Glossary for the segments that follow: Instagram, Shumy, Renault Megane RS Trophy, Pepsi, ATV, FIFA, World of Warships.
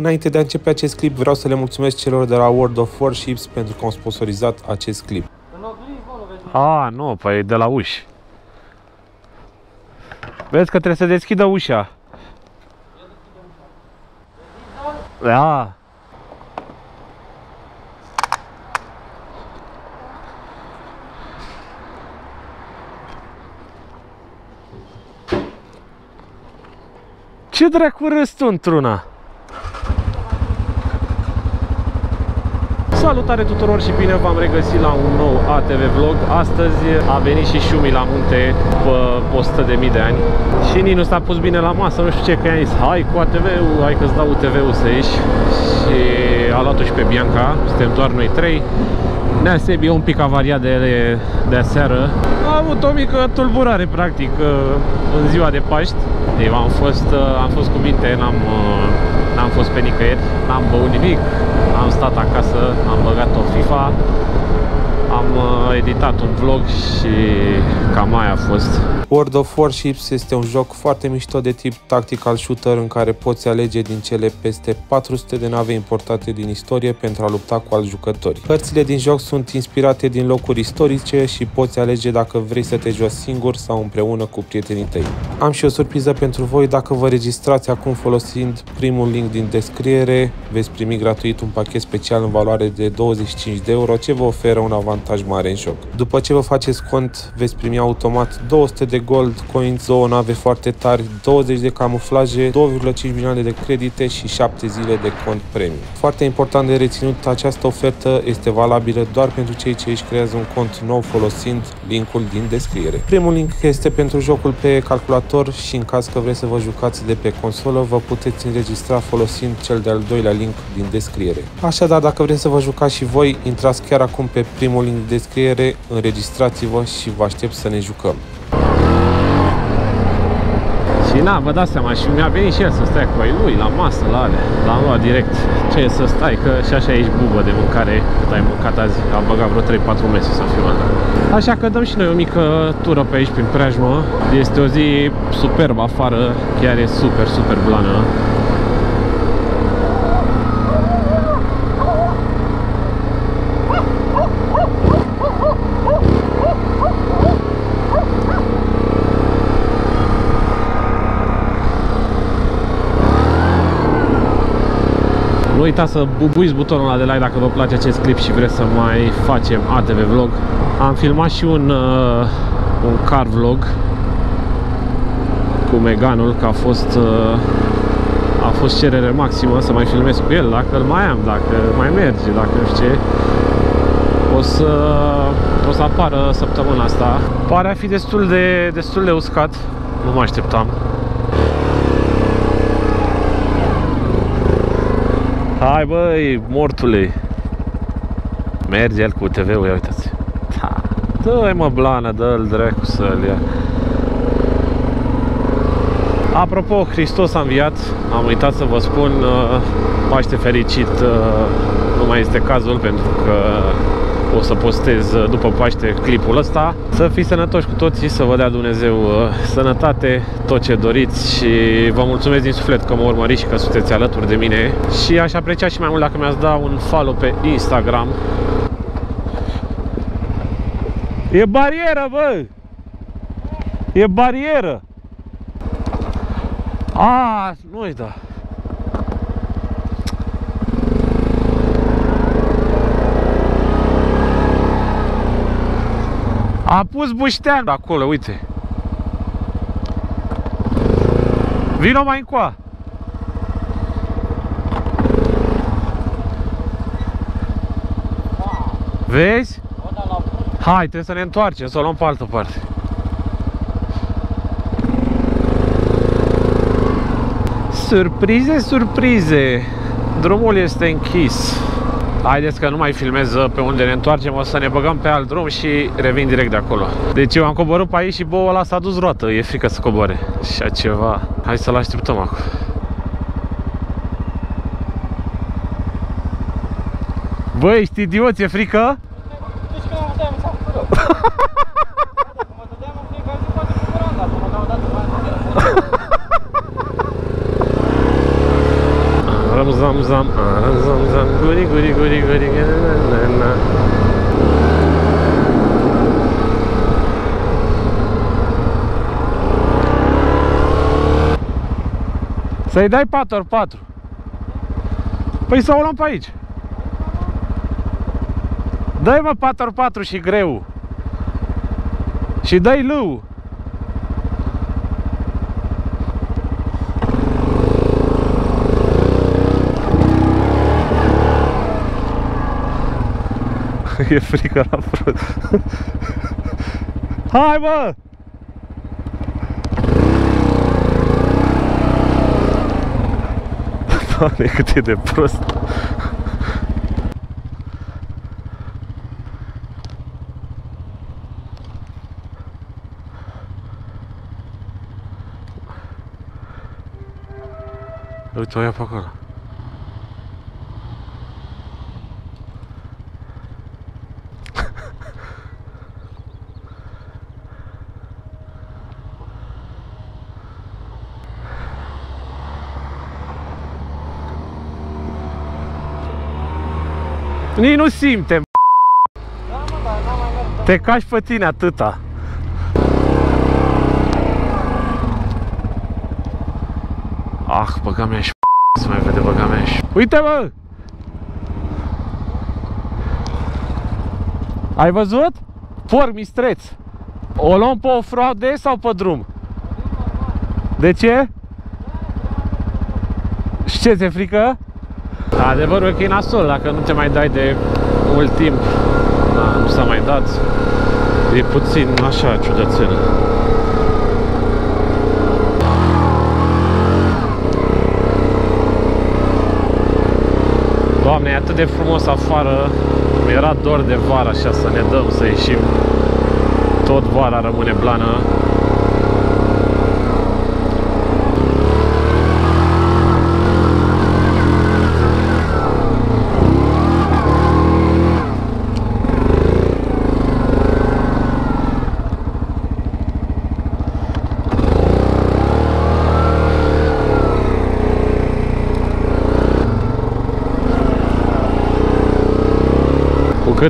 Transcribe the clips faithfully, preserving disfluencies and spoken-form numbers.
Înainte de a începe acest clip, vreau să le mulțumesc celor de la World of Warships pentru că au sponsorizat acest clip. A, nu, păi de la uși. Vezi că trebuie să deschidă ușa. Da. Ce dracu râzi tu într-una? Salutare tuturor și bine v-am regăsit la un nou A T V vlog. Astăzi a venit și Șumi la munte pe o sută de mii de ani și Ninu s-a pus bine la masă, nu știu ce, că i-a zis hai cu A T V-ul, hai că-ți dau U T V-ul să ieși. Și a luat-o și pe Bianca, suntem doar noi trei. Nea Sebi e un pic avariat de, de aseară. A avut o mică tulburare practic în ziua de Paști. Eu am fost, am fost cu minte, n-am fost pe nicăieri, n-am băut nimic. Am stat acasă, am băgat o FIFA, am editat un vlog și cam aia a fost. World of Warships este un joc foarte mișto de tip tactical shooter în care poți alege din cele peste patru sute de nave importate din istorie pentru a lupta cu alți jucători. Hărțile din joc sunt inspirate din locuri istorice și poți alege dacă vrei să te joci singur sau împreună cu prietenii tăi. Am și o surpriză pentru voi, dacă vă registrați acum folosind primul link din descriere, veți primi gratuit un pachet special în valoare de douăzeci și cinci de euro ce vă oferă un avantaj mare în joc. După ce vă faceți cont, veți primi automat două sute de gold coins, două nave foarte tari, douăzeci de camuflaje, două virgulă cinci milioane de credite și șapte zile de cont premium. Foarte important de reținut, această ofertă este valabilă doar pentru cei ce își creează un cont nou folosind linkul din descriere. Primul link este pentru jocul pe calculator și în caz că vreți să vă jucați de pe consolă, vă puteți înregistra folosind cel de-al doilea link din descriere. Așadar, dacă vreți să vă jucați și voi, intrați chiar acum pe primul link din descriere, înregistrați-vă și vă aștept să ne jucăm. Și na, vă dați seama, și mi-a venit și el să stai cu ai lui, la masă, la alea, l-am luat direct. Ce e să stai, că și așa ești bubă de mâncare, cât ai mâncat azi, am băgat vreo trei patru mese să fiu ăla. Așa că dăm și noi o mică tură pe aici, prin preajmă. Este o zi superbă afară, chiar e super, super blană. Nu uitați să bubuiți butonul ăla de like dacă vă place acest clip și vreți să mai facem A T V vlog. Am filmat și un, uh, un car vlog cu Meganul, că a fost, uh, a fost cerere maximă să mai filmez cu el, dacă îl mai am, dacă mai merge, dacă nu știu ce. O să, o să apară săptămâna asta. Pare a fi destul de, destul de uscat, nu mă așteptam. Hai băi, mortule! Merge el cu T V-ul, ia uitați! Da. Dă-i mă blană, dă-l dracu să-l ia! Apropo, Hristos a înviat, am uitat să vă spun, Paște fericit, nu mai este cazul pentru că o să postez după Paște clipul ăsta. Să fiți sănătoși cu toții, să vă dea Dumnezeu sănătate, tot ce doriți și vă mulțumesc din suflet că mă urmăriți și că sunteți alături de mine. Și aș aprecia și mai mult dacă mi-ați da un follow pe Instagram. E barieră, bă! E barieră! A, nu-i da! A pus buștean acolo, uite. Vino mai încoa. Vezi? Hai, trebuie să ne întoarcem, să o luăm pe altă parte. Surprize, surprize. Drumul este închis. Haideți că nu mai filmez pe unde ne întoarcem, o să ne băgăm pe alt drum și revin direct de acolo. Deci eu am coborât pe aici și boul ăla s-a dus roată, e frică să coboare. Așa ceva. Hai să-l așteptăm acum. Bă, ești idiot, ți-e frică? Rămzam guri guri guri guri na. Să-i dai patru ori patru. Păi să o luăm pe aici. Dă-i mă patru ori patru și greu. Și dă-i lâu. E frică la prost. Hai mă! Doamne, cât e de prost. Uite, o ia pe acolo. Nici nu simtem. Da, mă, da, da, da. Te cași pe tine atâta. Ah, băga mea și să mai vede băga mea și... Uite, bă! Ai văzut? Porc mistreț. O luăm pe off-road sau pe drum? De ce? Și ce, ți-e frică? Adevărul e că e nasol, dacă nu te mai dai de mult timp. Da, nu s-a mai dat. E puțin așa ciudățel. Doamne, e atât de frumos afară. Mi-era dor de vară așa, să ne dăm să ieșim. Tot vara rămâne blană.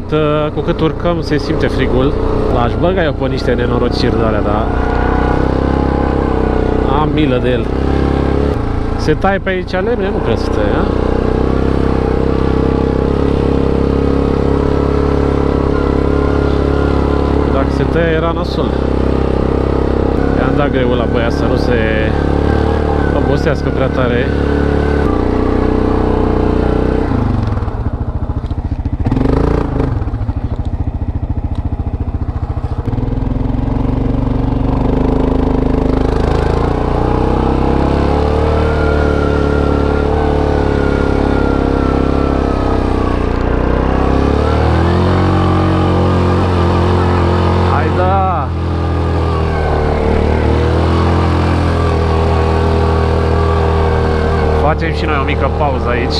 Cât, cu cât urcăm, se simte frigul. L-aș băga eu pe niște nenorociri de alea, dar am milă de el. Se taie pe aici lemne? Nu cred să te ia. Dacă se taie, era nasul. I-am dat greul la băiat să nu se obosească prea tare. Facem și noi o mică pauză aici.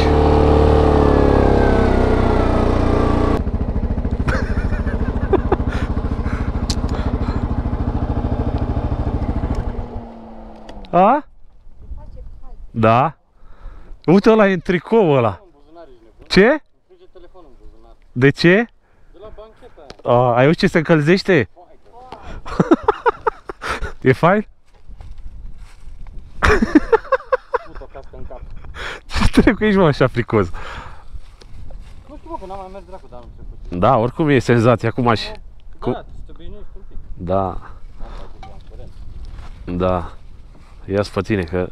A? Da. Uite ăla e în tricou ăla. Ce? De ce? A, ai uite ce se încălzește? E fain? Trebuie că ești, mă, așa fricos. Nu știu, mă, că n-am mai mers dracu de anul trecut. Da, oricum e senzația, acum și... Da, da, te obișnuiești un pic. Da. Da. Ia-ți pe tine, că...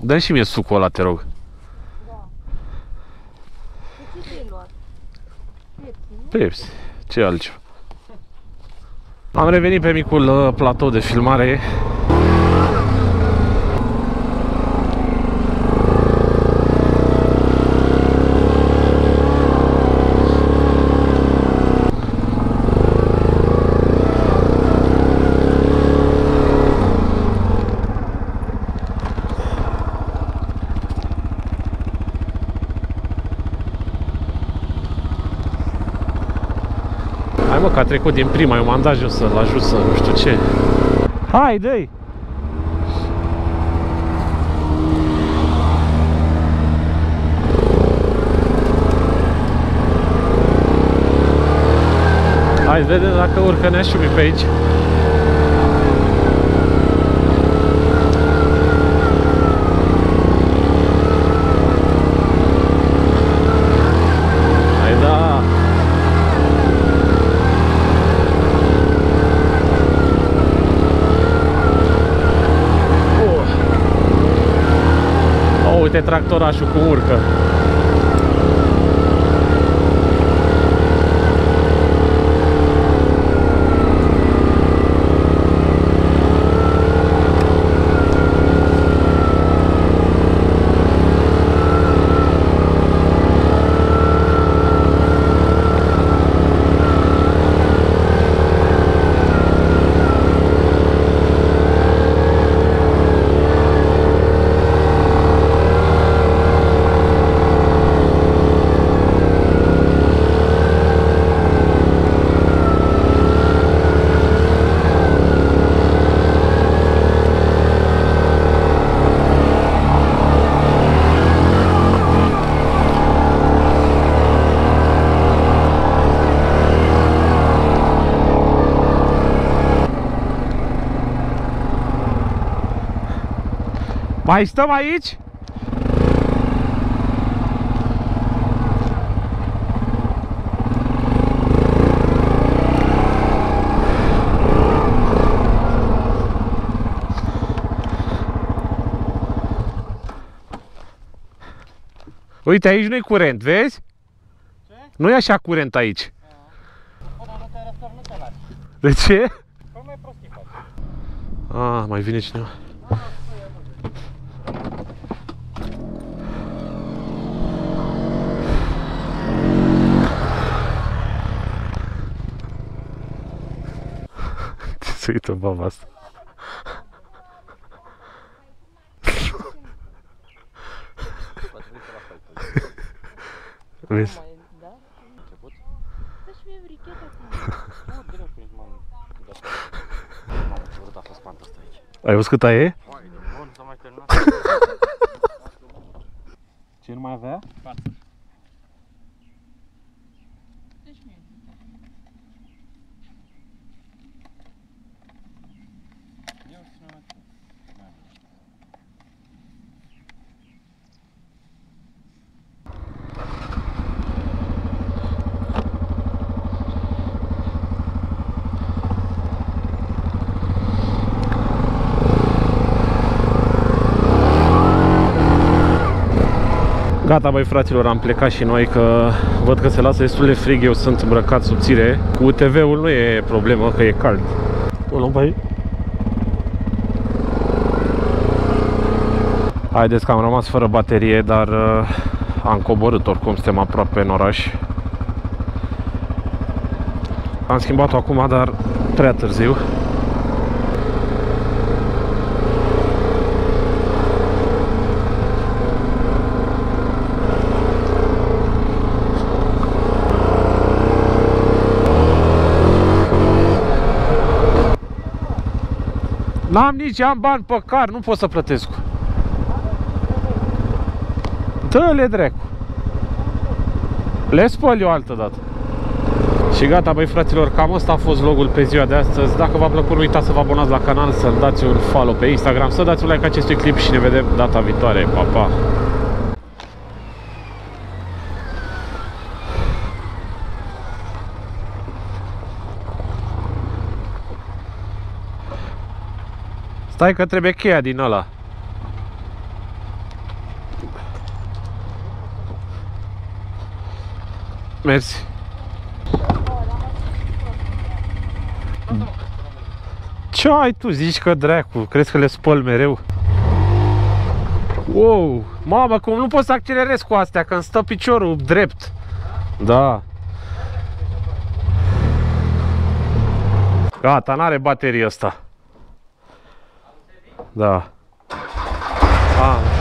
Dă-mi și mie sucul ăla, te rog. Da. De ce te-ai luat? Pepsi, Pepsi. Ce altceva? Am revenit pe micul platou de filmare. Că a trecut din prima, eu m-am dat jos să-l ajut să nu știu ce. Hai, dă-i! Hai să vedem dacă urcă Neașubi pe aici. Uite tractorașul cum urcă. Mai stăm aici? Uite, aici nu-i curent, vezi? Ce? Nu e așa curent aici. De ce? Ah, mai vine cineva. Se uită baba asta. Vezi? Ai văzut cât e? Ce nu mai avea? Gata, băi fraților, am plecat și noi, că văd că se lasă destul de frig, eu sunt îmbrăcat subțire. Cu U T V-ul nu e problemă, că e cald. O luăm pe aici? Haideți că am rămas fără baterie, dar uh, am coborât, oricum suntem aproape în oraș. Am schimbat-o acum, dar prea târziu. N-am nici, am bani pe car, nu pot să plătesc. Dă-le dracu. Le spăl eu altă dată. Și gata, băi fraților, cam asta a fost vlogul pe ziua de astăzi. Dacă v-a plăcut, nu uitați să vă abonați la canal, să-l dați un follow pe Instagram, să dați un like acestui clip și ne vedem data viitoare. Pa, pa! Stai că trebuie cheia din ăla. Mersi. Ce ai tu? Zici că dracu, crezi că le spăl mereu? Wow, mamă, cum nu pot să accelerez cu astea, că îmi stă piciorul drept. Da. Gata, n-are baterie asta. Da. Ah.